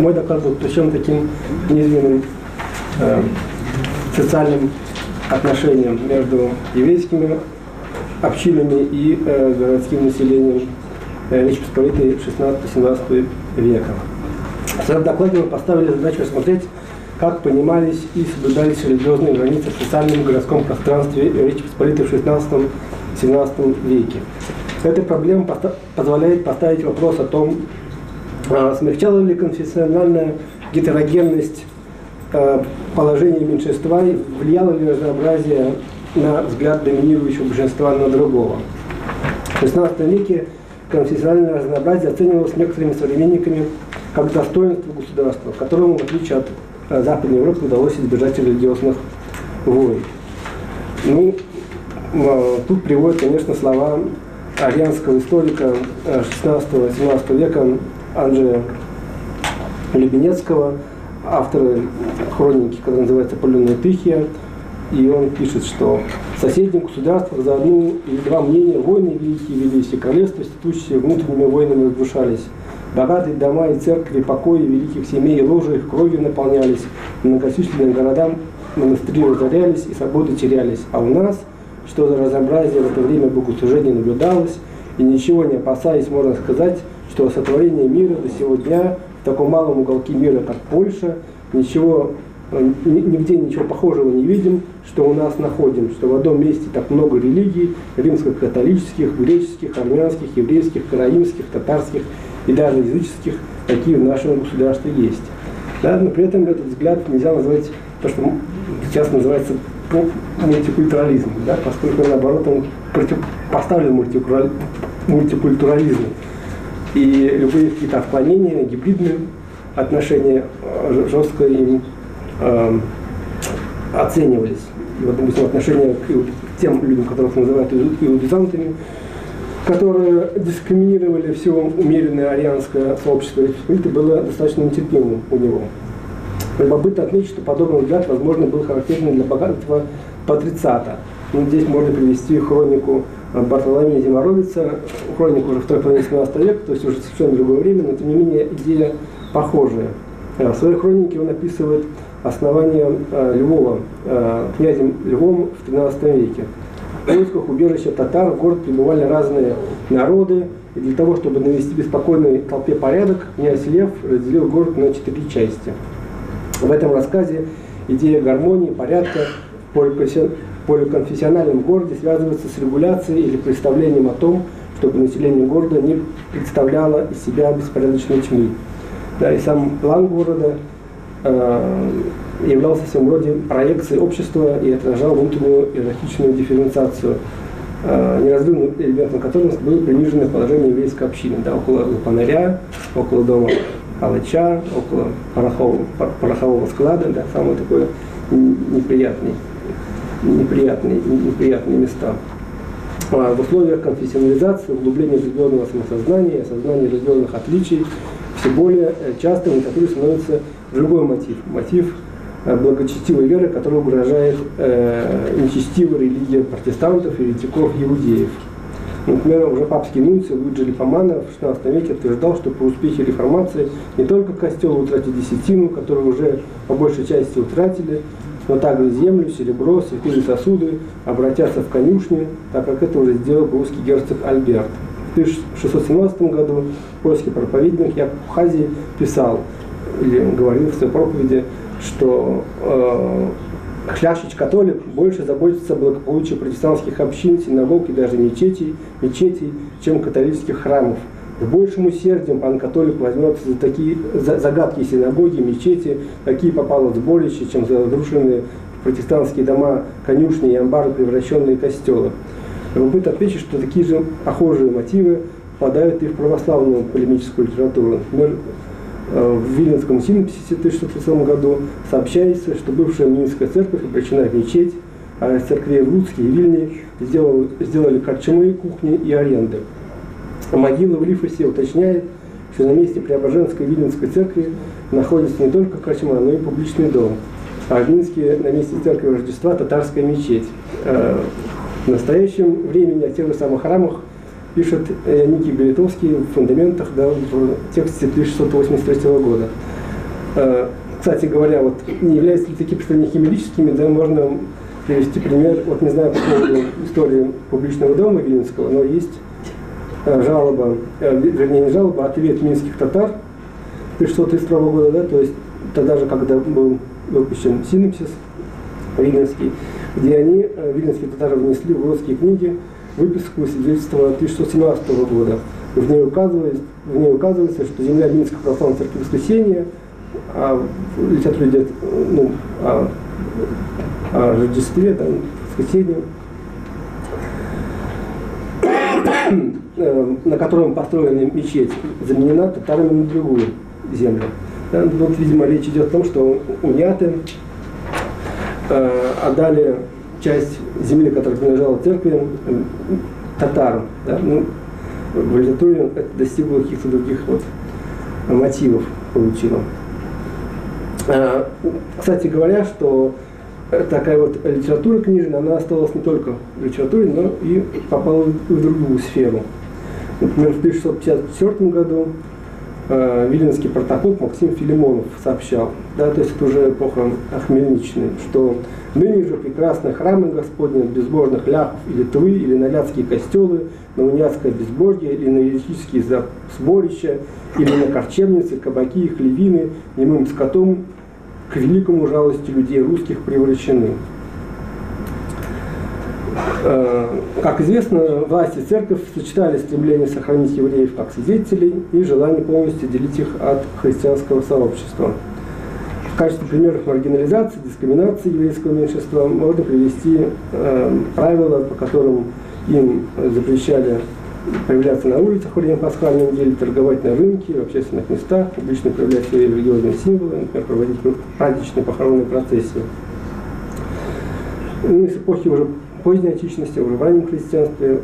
Мой доклад был посвящен таким неизменным социальным отношениям между еврейскими общинами и городским населением Речи Посполитой 16-17 века. В своем докладе мы поставили задачу рассмотреть, как понимались и соблюдались религиозные границы в социальном городском пространстве Речи Посполитой в 16-17 веке. Эта проблема позволяет поставить вопрос о том, смягчала ли конфессиональная гетерогенность положение меньшинства и влияло ли разнообразие на взгляд доминирующего большинства на другого. В XVI веке конфессиональное разнообразие оценивалось некоторыми современниками как достоинство государства, которому, в отличие от Западной Европы, удалось избежать религиозных войн. Ну, тут приводят, конечно, слова арианского историка XVI-XVII века Анджея Любенецкого, авторы хроники, которая называется «Полинотыхия», и он пишет, что в соседних государствах за одну или два мнения войны великие велись, и королевства, статущие внутренними войнами, разрушались. Богатые дома и церкви, покои великих семей и ложи их кровью наполнялись, многочисленные города, монастыри разорялись и свободы терялись. А у нас, что за разнообразие в это время богослужения наблюдалось, и ничего не опасаясь, можно сказать, что сотворение мира до сего дня в таком малом уголке мира, как Польша, нигде ничего похожего не видим, что у нас находим, что в одном месте так много религий римско-католических, греческих, армянских, еврейских, караимских, татарских и даже языческих, какие в нашем государстве есть. Да, но при этом этот взгляд нельзя назвать то, что сейчас называется мультикультурализм, да, поскольку наоборот он противопоставлен мультикультурализму. И любые какие-то отклонения, гибридные отношения жестко им оценивались. И вот, допустим, отношения к тем людям, которых называют иудизантами, которые дискриминировали все умеренное арианское сообщество Речи Посполитой, было достаточно нетерпимым у него. Любопытно отметить, что подобный взгляд, возможно, был характерен для богатого патрицата. Ну, здесь можно привести хронику Бартоломея Зиморовича, хронику уже второй половины 17 века, то есть уже совершенно другое время, но тем не менее идея похожая. В своей хронике он описывает основание Львова, князем Львом в 13 веке. В поисках убежища татар в город прибывали разные народы, и для того, чтобы навести беспокойной толпе порядок, князь Лев разделил город на 4 части. В этом рассказе идея гармонии, порядка, поликонфессиональном городе связывается с регуляцией или представлением о том, чтобы население города не представляло из себя беспорядочной тьмы. Да, и сам план города являлся в своем роде проекцией общества и отражал внутреннюю иерархичную дифференциацию, неразрывным элементом которым было приниженное положение еврейской общины. Да, около фонаря, около дома Алыча, около порохового склада, да, самое такое неприятные места. В условиях конфессионализации, углубления религиозного самосознания и осознания религиозных отличий все более часто в литературе становится другой мотив. Мотив благочестивой веры, который угрожает нечестивой религии протестантов, еретиков, иудеев. Например, уже папский нунций Луиджи Липпомано в 16 веке утверждал, что при успехе реформации не только костел утратил десятину, которую уже по большей части утратили, но также землю, серебро, святые сосуды обратятся в конюшни, так как это уже сделал русский герцог Альберт. В 1617 году польский проповедник Яков писал, или говорил в своей проповеди, что хлящич-католик больше заботится о благополучии протестантских общин, синагог и даже мечетей, чем католических храмов. С большим усердием пан-католик возьмется за такие загадки синагоги, мечети, какие попало в сборище, чем за разрушенные протестантские дома, конюшни и амбары, превращенные в костелы. Любопытно отметить, что такие же похожие мотивы попадают и в православную полемическую литературу. Например, в Вильнюсском синописе в 1630 году сообщается, что бывшая Минская церковь обречена в мечеть, а из церквей в Луцке и Вильне сделали корчмы, кухни и аренды. Могила в Лифосе уточняет, что на месте Преображенской Вильнюсской церкви находится не только корчма, но и публичный дом. А в Минске на месте церкви Рождества татарская мечеть. В настоящем времени о тех же самых храмах пишет Ники Белитовский в фундаментах, да, в тексте 1683 года. Кстати говоря, вот не являются ли такие представления химическими, да, можно привести пример, вот не знаю, какую историю публичного дома Вильнюсского, но есть жалоба, вернее не жалоба, а ответ минских татар 1632 года, да, то есть тогда же, когда был выпущен синопсис вильнюсский, где они, вильнюсские татары, внесли в русские книги выписку свидетельства 1617 года. В ней указывается, что земля Минского прославлена Церкви Воскресения, а литература идет о Рождестве, там, Воскресенье, на котором построена мечеть, заменена татарами на другую землю. Да, вот, видимо, речь идет о том, что уняты отдали часть земли, которая принадлежала церкви, татарам. Да? Ну, в литературе это достигло каких-то других вот мотивов получило. Кстати говоря, что такая вот литература книжная, она осталась не только в литературе, но и попала в другую сферу. Например, в 1654 году Виленский протокол Максим Филимонов сообщал, да, то есть это уже эпоха хмельничная, что ныне же прекрасные храмы Господни безбожных ляхов и Литвы, или на Вятские костелы, на униатское безбожье, или на еретические сборища, или на корчевницы, кабаки и хлевины, немым скотом, к великому жалости людей русских превращены. Как известно, власть и церковь сочетали стремление сохранить евреев как свидетелей и желание полностью делить их от христианского сообщества. В качестве примеров маргинализации, дискриминации еврейского меньшинства можно привести правила, по которым им запрещали появляться на улицах во время пасхальной недели, торговать на рынке, в общественных местах, публично проявлять свои религиозные символы, например, проводить праздничные похоронные процессии. Ну, с эпохи уже поздней античности, уже в раннем христианстве,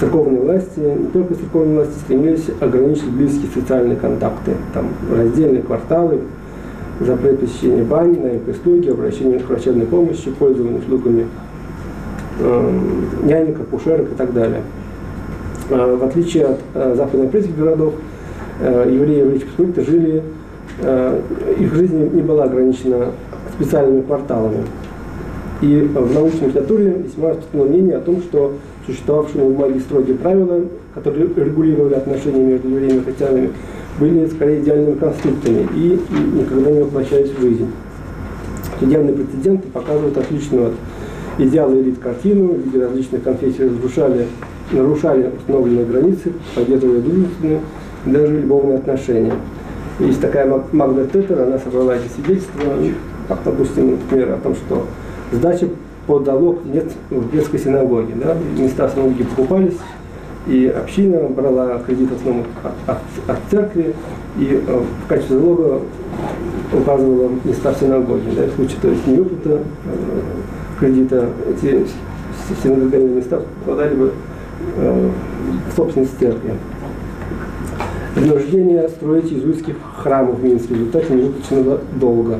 церковные власти, не только церковные власти, стремились ограничить близкие социальные контакты. Там раздельные кварталы, запрет посещения бани, наем прислуги, обращение к врачебной помощи, пользование услугами нянек, акушерок и так далее. В отличие от западноевропейских городов, евреи в Речи Посполитой жили, их жизнь не была ограничена специальными кварталами. И в научной литературе весьма распространено мнение о том, что существовавшие у магии строгие правила, которые регулировали отношения между евреями и христианами, были скорее идеальными конструктами и никогда не воплощались в жизнь. Судебные прецеденты показывают отличную от идеала элит картину, где различные конфессии нарушали установленные границы, поддерживали дружественные, даже любовные отношения. Есть такая Магда Тетер, она собрала эти свидетельства, как, допустим, например, о том, что сдача под залог нет в детской синагоге. Да? Места синагоги покупались, и община брала кредит в основном от церкви и в качестве залога указывала места в синагоге. Да? В случае, то есть, невыплата кредита, эти синагогальные места попадали бы в собственность церкви. Принуждение строить иезуитских храмов в Минске в результате невыплаченного долга.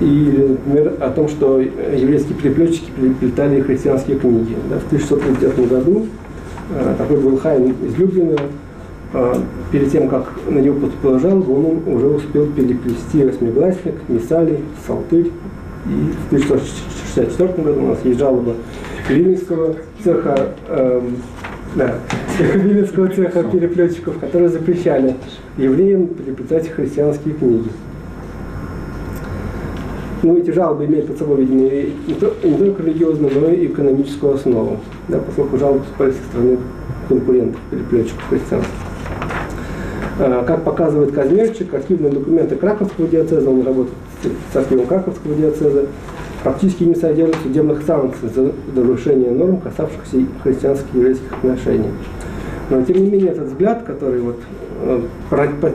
И, например, о том, что еврейские переплетчики переплетали христианские книги. Да, в 1639 году такой был Хайм из Люблина. Перед тем, как на него поступила жалоба, он уже успел переплести восьмигласник, миссалий, псалтырь. И в 1664 году у нас есть жалоба Вильнюсского цеха, цеха переплетчиков, которые запрещали евреям переплетать христианские книги. Но эти жалобы имеют под собой, видимо, не только религиозную, но и экономическую основу, да, поскольку жалобы поступали со стороны конкурентов, переплетчиков христианских. Как показывает Казмерчик, архивные документы Краковского диоцеза, он работает с архивом Краковского диоцеза, практически не содержат судебных санкций за нарушение норм, касавшихся христианских и еврейских отношений. Но, тем не менее, этот взгляд, который вот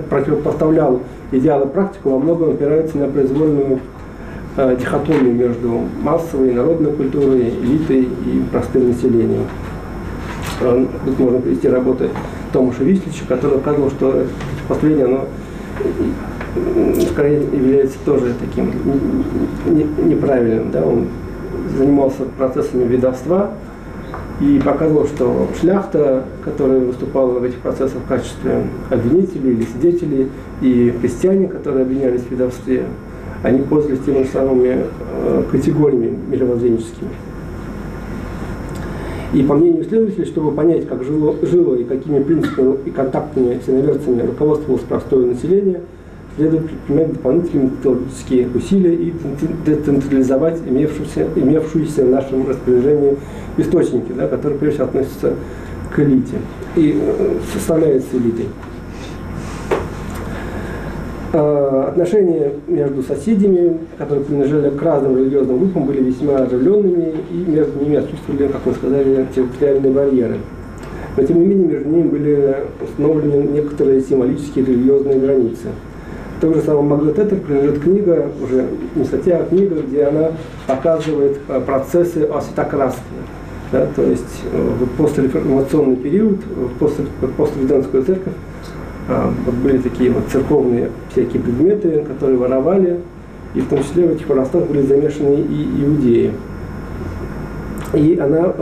противопоставлял идеалы практику, во многом опирается на произвольную дихотомию между массовой и народной культурой, элитой и простым населением. Тут можно привести работы Томаша Вислича, который указывал, что последнее, оно скорее является тоже таким неправильным. Да? Он занимался процессами ведовства, и показывал, что шляхта, которая выступала в этих процессах в качестве обвинителей или свидетелей, и крестьяне, которые обвинялись в ведовстве, они пользовались теми же самыми категориями мировоззренческими. И по мнению исследователей, чтобы понять, как жило и какими принципами и контактными синоверцами руководствовалось простое население, следует предпринимать дополнительные методологические усилия и децентрализовать имевшиеся в нашем распоряжении источники, да, которые прежде всего относятся к элите и составляются элитой. Отношения между соседями, которые принадлежали к разным религиозным группам, были весьма оживленными, и между ними отсутствовали, как мы сказали, территориальные барьеры. Но тем не менее между ними были установлены некоторые символические религиозные границы. Тем же самым Магда Тетер принадлежит книга, уже не статья, а книга, где она показывает процессы освятокрасства. Да, то есть в постреформационный период, в постреформационную церковь, были такие вот церковные всякие предметы, которые воровали, и в том числе в этих воровствах были замешаны и иудеи. И она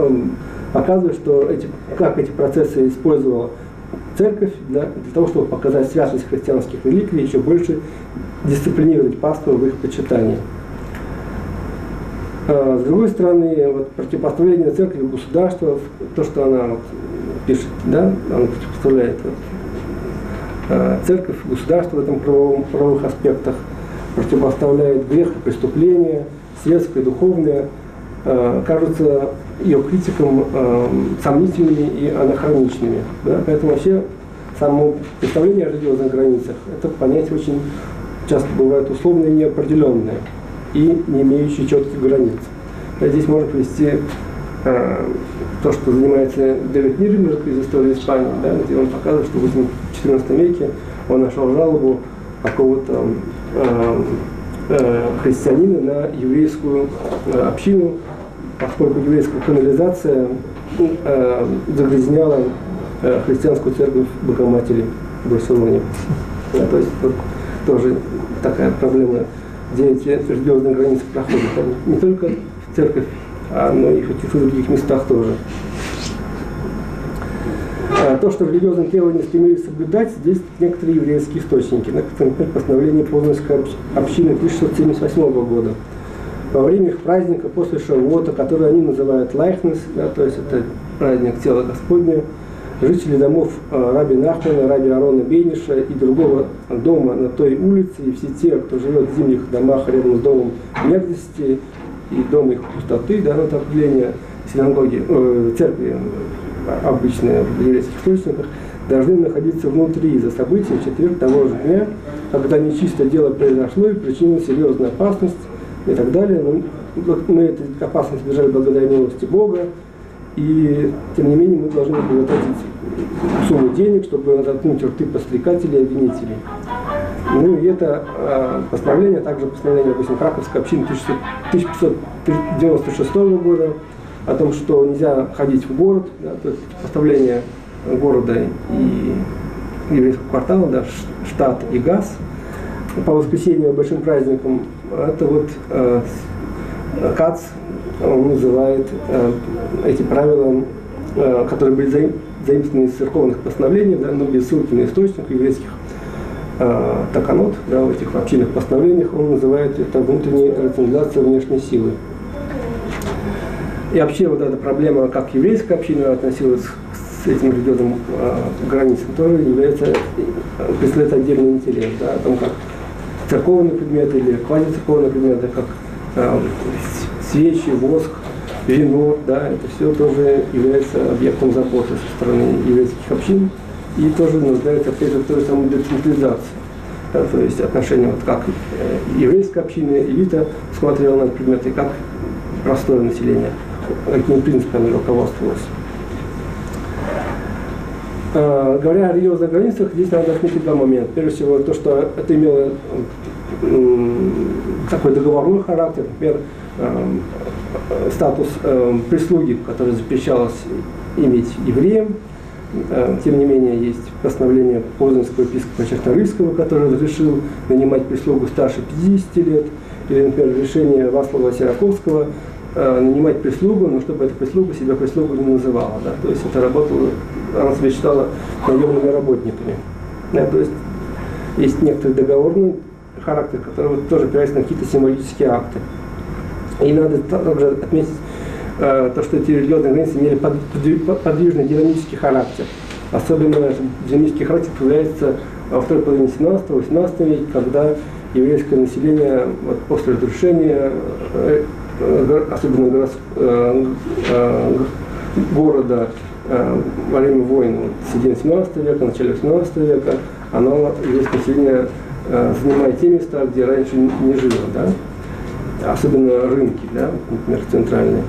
показывает, что как эти процессы использовала церковь для того, чтобы показать святость христианских реликвий, еще больше дисциплинировать пастырей в их почитании. С другой стороны, вот, противопоставление церкви и государства, то, что она вот, пишет, да, она противопоставляет вот, церковь, государство в этом правовых аспектах, противопоставляет грех и преступление, светское и духовное, кажутся ее критикам сомнительными и анахроничными. Да? Поэтому вообще само представление о религиозных границах – это понятие очень часто бывает условное, неопределенное и не имеющее четких границ. Да, здесь можно привести то, что занимается Дэвид Ниример из истории Испании, да, где он показывает, что в XIV веке он нашел жалобу какого-то христианина на еврейскую общину, поскольку еврейская канализация загрязняла христианскую церковь Богоматери в Барселоне. Да, то есть вот, тоже такая проблема, где эти религиозные границы проходят. Не только в церковь, но и в других местах тоже. То, что религиозные требования стремились соблюдать, здесь некоторые еврейские источники. Например, постановление Познанской общины 1678 года. Во время их праздника после Шавота, который они называют Лайхнес, да, то есть это праздник тела Господня, жители домов раби Нахмана, раби Арона Бейниша и другого дома на той улице, и все те, кто живет в зимних домах рядом с домом мерзости, и дом их пустоты, да, это определение синагоги, церкви обычные в еврейских источниках, должны находиться внутри за события в четверг того же дня, когда нечистое дело произошло и причинило серьезную опасность и так далее. Но мы эту опасность избежали благодаря милости Бога, и тем не менее мы должны предотвратить сумму денег, чтобы заткнуть рты подстрекателей и обвинителей. Ну и это постановление, также постановление, допустим, Краковской общины 1596 года о том, что нельзя ходить в город, да, то есть поставление города и еврейского квартала, да, штат и газ. По воскресеньям большим праздникам это вот Кац, он называет эти правила, которые были заимствованы из церковных постановлений, да, но без ссылки на источник еврейских Таканот, да, в этих общинных постановлениях, он называет это внутренней рационализацией внешней силы. И вообще вот эта проблема, как еврейская община относилась к этим религиозным границам, тоже представляет отдельный интерес, да, о том, как церковные предметы или квазицерковные предметы, как свечи, воск, вино, да, это все тоже является объектом заботы со стороны еврейских общин. И тоже нуждается опять же в той же самой децентрализации. Да, то есть отношение, вот, как еврейская община, элита смотрела на предметы, как простое население, какими принципами руководствовалось. Говоря о религиозных границах, здесь надо отметить два момента. Прежде всего, то, что это имело такой договорной характер, например, статус прислуги, который запрещалось иметь евреям. Тем не менее, есть постановление Познанского епископа Чарторыйского, который разрешил нанимать прислугу старше 50 лет, или, например, решение Васлова-Сираковского нанимать прислугу, но чтобы эта прислуга себя прислугой не называла. Да? То есть это работало, она себя считала наемными работниками. Да, то есть есть некоторый договорный характер, который тоже опирается на какие-то символические акты. И надо также отметить то, что эти религиозные границы имели подвижный динамический характер. Особенно динамический характер появляется во второй половине 17-18 века, когда еврейское население вот, после разрушения, особенно города во время войн с середины 17 века, начале 18 века, оно, еврейское население, занимает те места, где раньше не жило, да? Особенно рынки, да? Например, центральные.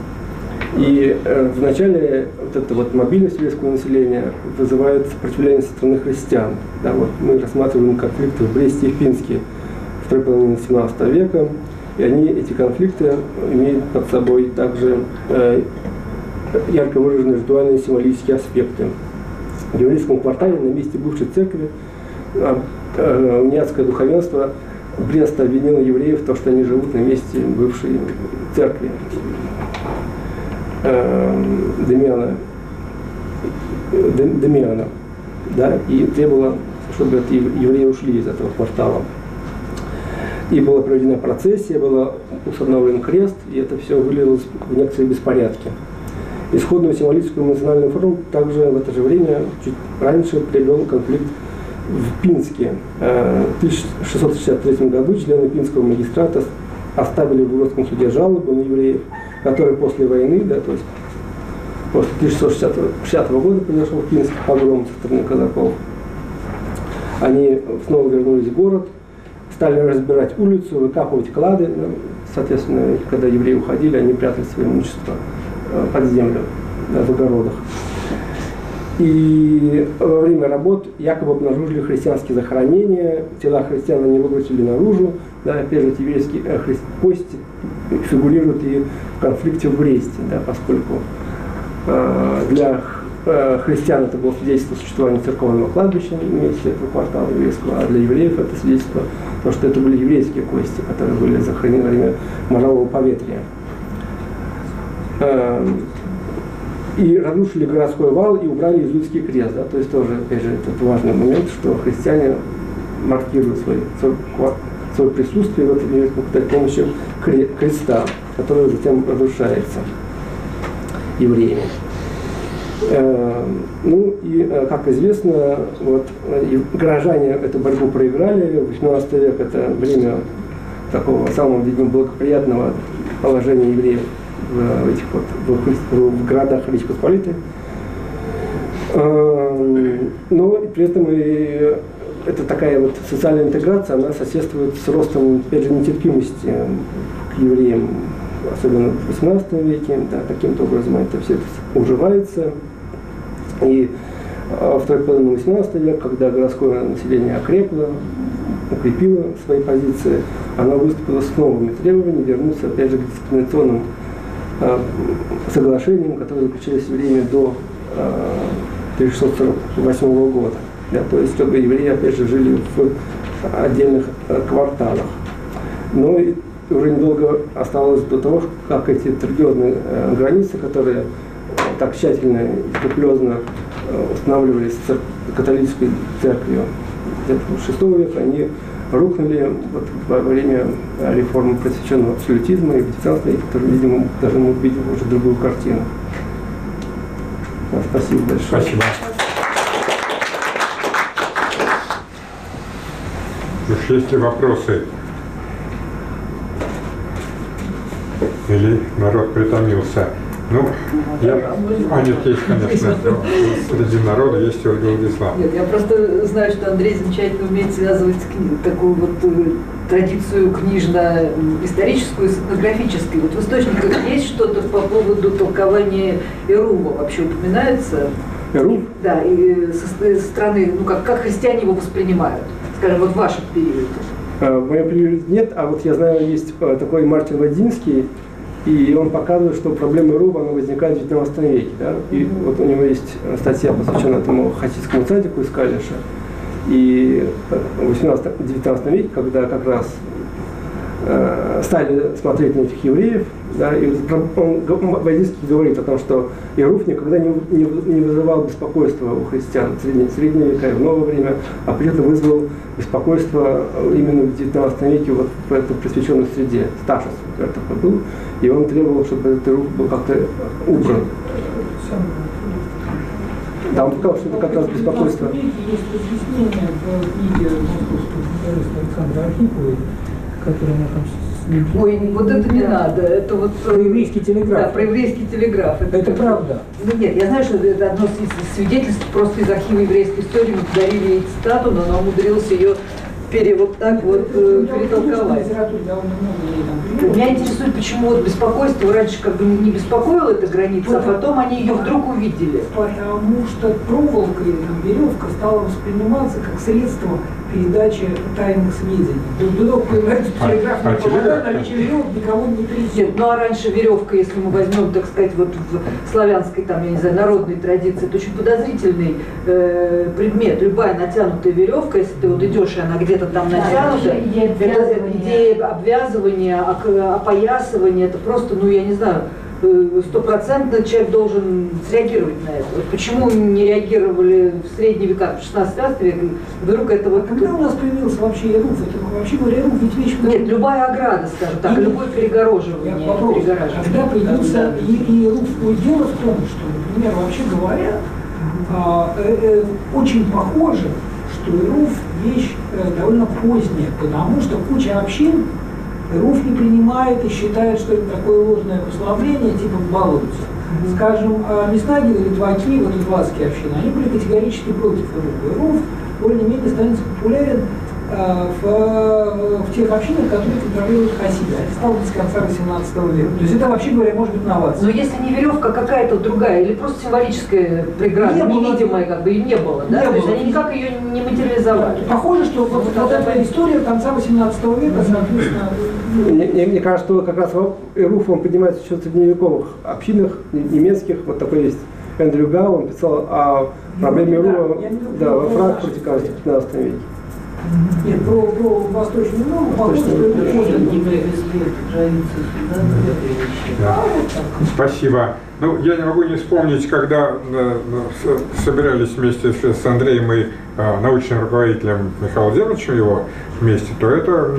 И вначале вот эта вот мобильность еврейского населения вызывает сопротивление со стороны христиан. Да, вот мы рассматриваем конфликты в Бресте и в Пинске второй половины 17 века, и они, эти конфликты имеют под собой также ярко выраженные ритуальные символические аспекты. В еврейском квартале на месте бывшей церкви униатское духовенство Бреста обвинило евреев в том, что они живут на месте бывшей церкви Демиана, да, и требовала, чтобы евреи ушли из этого квартала. И была проведена процессия, был установлен крест, и это все вылилось в некоторые беспорядки. Исходную символическую национальную форму также в это же время, чуть раньше, привел конфликт в Пинске. В 1663 году члены Пинского магистрата оставили в городском суде жалобу на евреев, которые после войны, да, то есть после 1660 года произошел в Пинске погром со стороны казаков. Они снова вернулись в город, стали разбирать улицу, выкапывать клады. Соответственно, когда евреи уходили, они прятали свое имущество под землю, да, в огородах. И во время работ якобы обнаружили христианские захоронения, тела христиан они выбросили наружу, да, опять же, еврейские кости фигурируют и в конфликте в Бресте, да, поскольку для христиан это было свидетельство существования церковного кладбища вместе этого квартала еврейского, а для евреев это свидетельство, потому что это были еврейские кости, которые были захоронены во время морового поветрия. И разрушили городской вал и убрали иезуитский крест. Да? То есть тоже, опять же, это важный момент, что христиане маркируют свое присутствие в этом мире при помощи креста, который затем разрушается евреями. Ну и, как известно, вот, горожане эту борьбу проиграли. 18 век – это время такого самого, видимо, благоприятного положения евреев в этих вот в городах Речь Посполитой. Но при этом и это такая вот социальная интеграция, она соседствует с ростом, опять же, нетерпимости к евреям, особенно в 18 веке, да, каким-то образом это все уживается. И во второй половине 18 века, когда городское население окрепло, укрепило свои позиции, оно выступило с новыми требованиями вернуться, опять же, к дискриминационным соглашениям, которые заключались в время до 1648 года. Да, то есть, чтобы евреи, опять же, жили в отдельных кварталах. Но уже недолго осталось до того, как эти религиозные границы, которые так тщательно и скрупулезно устанавливались католической церковью VI века, они рухнули вот во время реформы просвещенного абсолютизма, и в 19 веке, который, видимо, даже мы увидели уже другую картину. Спасибо большое. Спасибо. Есть ли вопросы? Или народ притомился? Ну, нет, есть, конечно, среди народа есть аудиовизуал. Нет, я просто знаю, что Андрей замечательно умеет связывать такую вот традицию книжно-историческую с этнографической. Вот в источниках есть что-то по поводу толкования Эрува, вообще упоминается? Эрув? Да, и со стороны, ну как христиане его воспринимают, скажем, вот в вашем периоде. В моем периоде нет, а вот я знаю, есть такой Мартин Водинский, и он показывает, что проблема Эйрува возникает в 19 веке. Да? И вот у него есть статья, посвященная этому хасидскому цадику из Калиша. И в 19 веке, когда как раз стали смотреть на этих евреев, да, и Водинский говорит о том, что Эйрув никогда не вызывал беспокойства у христиан в средние века и в новое время, а при этом вызвал беспокойство именно в 19 веке вот в этой просвещенной среде. Статус такой был, и он требовал, чтобы этот Эйрув был как-то убран. Там сказал, что это как раз беспокойство. Есть разъяснение в книге Александра Архиповой, которую она там с ним... Ой, вот это не надо. Это вот... Про еврейский телеграф. Да, про еврейский телеграф. Это правда. Ну нет, я знаю, что это одно из свидетельств, просто из архива еврейской истории мы подарили ей цитату, но она умудрилась ее вот так вот перетолковать. Меня интересует, почему вот беспокойство раньше как бы не беспокоило эта граница, а потом они ее вдруг увидели. Потому что проволока или там веревка стала восприниматься как средство передачи тайных сведений. Вдруг появляется телеграфная провода, наличие веревок никого не пересек. Ну а раньше веревка, если мы возьмем, так сказать, вот в славянской, там, я не знаю, народной традиции, это очень подозрительный предмет. Любая натянутая веревка, если ты вот идешь, и она где-то там натянута, это идея обвязывания, опоясывания, это просто, ну я не знаю, стопроцентно человек должен среагировать на это. Вот почему не реагировали в средние века, в 16 веке, вдруг это вот... А когда у нас появился вообще Эйрув? Это вообще говоря, Эйрув ведь вещь... Нет, любая ограда, скажем так, любое перегороживание. Когда появился Эйрув, дело в том, что, например, вообще говоря, очень похоже, что Эйрув вещь довольно поздняя, потому что куча общин Эйрув не принимает и считает, что это такое ложное условление, типа балуются. Скажем, мизнаги, литваки, вот литвакские общины, они были категорически против Эйрув. Эйрув более-менее становится популярен в тех общинах, которые контролируют хасиды. Это стало с конца 18 века. То есть это, вообще говоря, может быть новация. Но если не веревка, какая-то другая, или просто символическая преграда, невидимая, как бы ее не было, да? То есть они никак ее не материализовали. Похоже, что вот эта история конца 18 века, соответственно... Мне кажется, что как раз Эйрув, он поднимается еще в средневековых общинах, немецких, вот такой есть. Эндрю Гау, он писал о проблеме Эйрува во Франкфурте, кажется, в 15 веке. Нет, про восточную норму, похоже, что это не привезли границы сюда. Спасибо. Ну, я не могу не вспомнить, когда собирались вместе с Андреем и научным руководителем Михаилом Демовичем его вместе, то это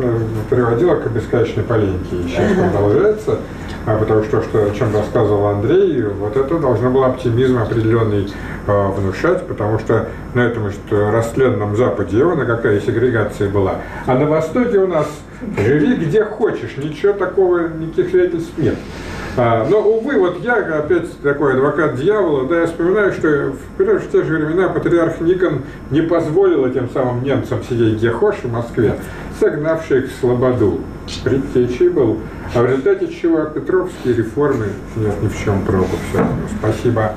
приводило к бесконечной полемике. И сейчас продолжается, потому что, о чем рассказывал Андрей, вот это должно было оптимизм определенный внушать, потому что на этом растленном Западе Евана какая сегрегация была, а на Востоке у нас живи где хочешь, ничего такого, никаких свидетельств нет. Но, увы, вот я опять такой адвокат дьявола, да, я вспоминаю, что в те же времена патриарх Никон не позволил этим самым немцам сидеть где хошь в Москве, согнавший их в Слободу. Предтечей был, а в результате чего Петровские реформы, нет, ни в чем пробу. Все, спасибо.